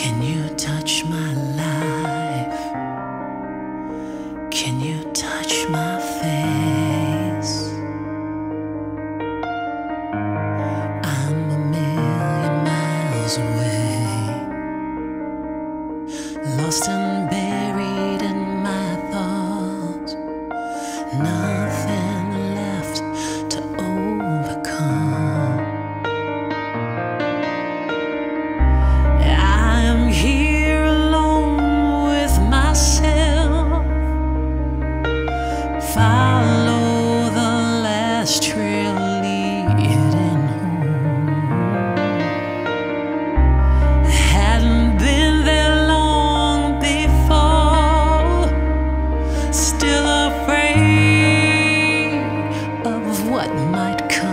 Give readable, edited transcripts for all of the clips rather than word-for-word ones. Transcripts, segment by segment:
Can you touch my life? Can you touch my face? I'm a million miles away, lost and buried in my thoughts. Nothing left to overcome. I'm here alone with myself. Follow the last trail leading home. Hadn't been there long before, still afraid of what might come.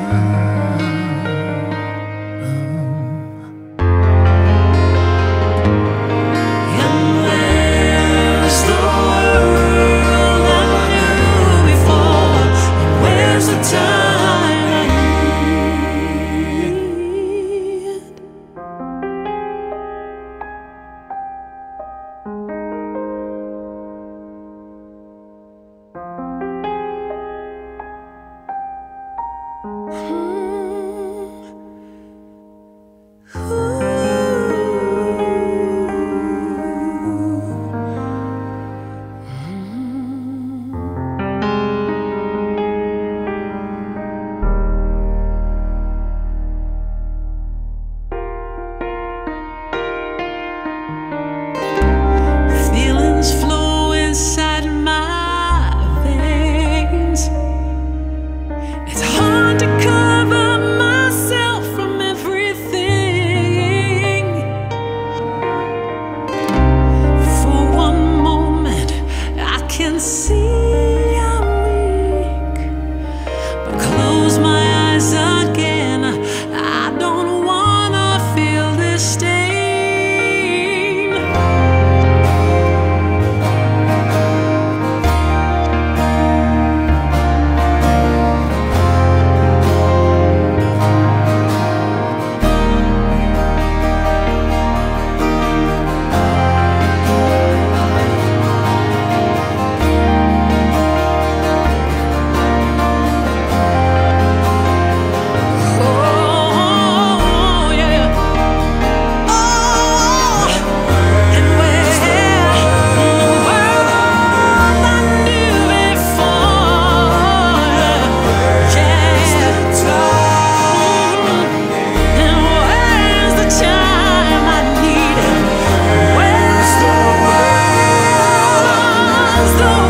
Let's go.